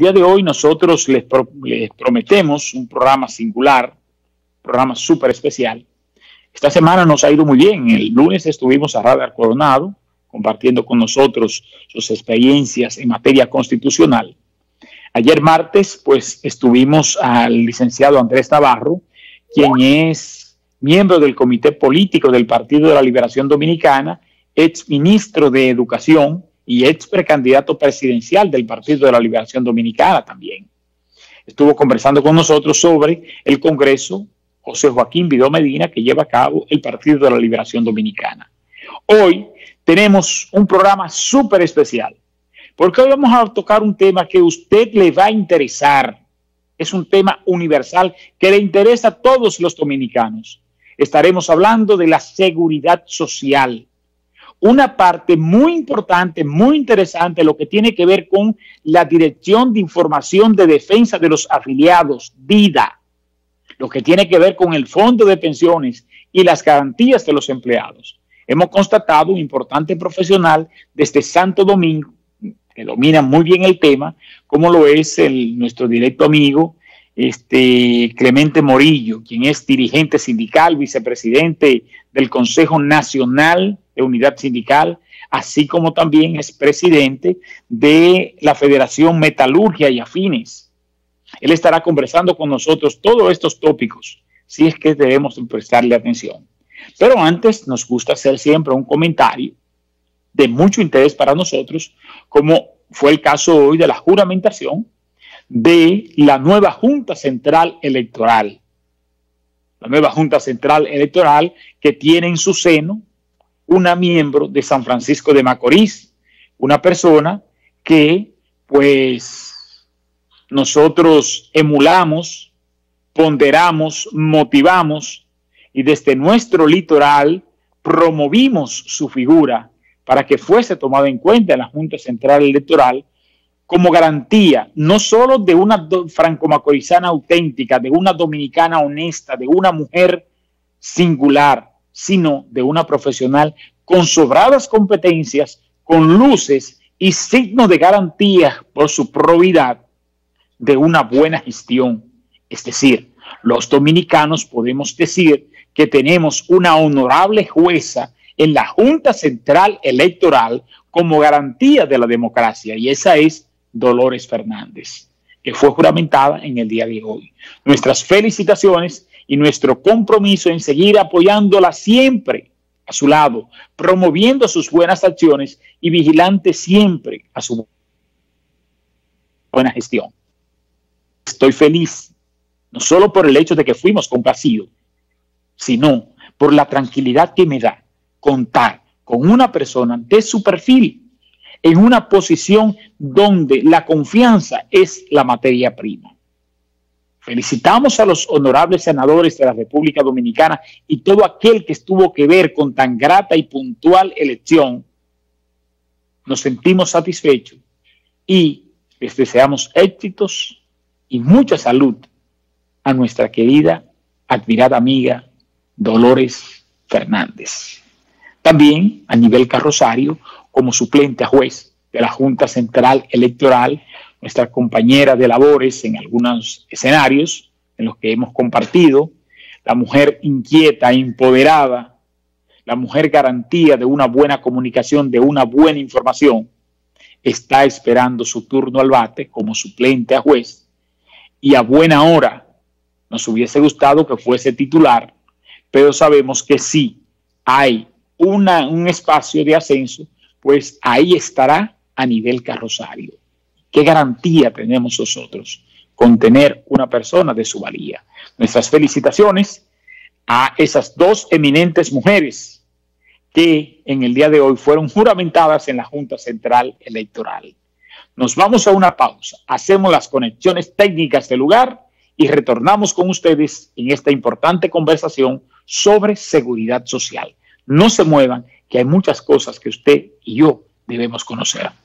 El día de hoy nosotros les prometemos un programa singular, un programa súper especial. Esta semana nos ha ido muy bien. El lunes estuvimos a Radar Coronado compartiendo con nosotros sus experiencias en materia constitucional. Ayer martes, pues, estuvimos al licenciado Andrés Navarro, quien es miembro del Comité Político del Partido de la Liberación Dominicana, ex ministro de Educación y ex precandidato presidencial del Partido de la Liberación Dominicana también. Estuvo conversando con nosotros sobre el Congreso José Joaquín Vidó Medina que lleva a cabo el Partido de la Liberación Dominicana. Hoy tenemos un programa súper especial, porque hoy vamos a tocar un tema que a usted le va a interesar. Es un tema universal que le interesa a todos los dominicanos. Estaremos hablando de la seguridad social. Una parte muy importante, muy interesante, lo que tiene que ver con la Dirección de Información de Defensa de los Afiliados, DIDA, lo que tiene que ver con el Fondo de Pensiones y las garantías de los empleados. Hemos constatado un importante profesional desde Santo Domingo, que domina muy bien el tema, como lo es nuestro directo amigo, Este Clemente Morillo, quien es dirigente sindical, vicepresidente del Consejo Nacional de Unidad Sindical, así como también es presidente de la Federación Metalurgia y Afines. Él estará conversando con nosotros todos estos tópicos, si es que debemos prestarle atención. Pero antes nos gusta hacer siempre un comentario de mucho interés para nosotros, como fue el caso hoy de la juramentación de la nueva Junta Central Electoral. La nueva Junta Central Electoral que tiene en su seno una miembro de San Francisco de Macorís, una persona que, pues, nosotros emulamos, ponderamos, motivamos y desde nuestro litoral promovimos su figura para que fuese tomada en cuenta en la Junta Central Electoral como garantía, no solo de una franco-macorizana auténtica, de una dominicana honesta, de una mujer singular, sino de una profesional con sobradas competencias, con luces y signos de garantía por su probidad de una buena gestión. Es decir, los dominicanos podemos decir que tenemos una honorable jueza en la Junta Central Electoral como garantía de la democracia, y esa es Dolores Fernández, que fue juramentada en el día de hoy. Nuestras felicitaciones y nuestro compromiso en seguir apoyándola siempre a su lado, promoviendo sus buenas acciones y vigilante siempre a su buena gestión. Estoy feliz, no solo por el hecho de que fuimos complacidos, sino por la tranquilidad que me da contar con una persona de su perfil, en una posición donde la confianza es la materia prima. Felicitamos a los honorables senadores de la República Dominicana y todo aquel que estuvo que ver con tan grata y puntual elección. Nos sentimos satisfechos y les deseamos éxitos y mucha salud a nuestra querida, admirada amiga Dolores Fernández. También a nivel carrosario, como suplente a juez de la Junta Central Electoral, nuestra compañera de labores en algunos escenarios en los que hemos compartido, la mujer inquieta, empoderada, la mujer garantía de una buena comunicación, de una buena información, está esperando su turno al bate como suplente a juez, y a buena hora nos hubiese gustado que fuese titular, pero sabemos que sí hay un espacio de ascenso, pues ahí estará a nivel carrosario. ¿Qué garantía tenemos nosotros con tener una persona de su valía? Nuestras felicitaciones a esas dos eminentes mujeres que en el día de hoy fueron juramentadas en la Junta Central Electoral. Nos vamos a una pausa, hacemos las conexiones técnicas del lugar y retornamos con ustedes en esta importante conversación sobre seguridad social. No se muevan, que hay muchas cosas que usted y yo debemos conocer.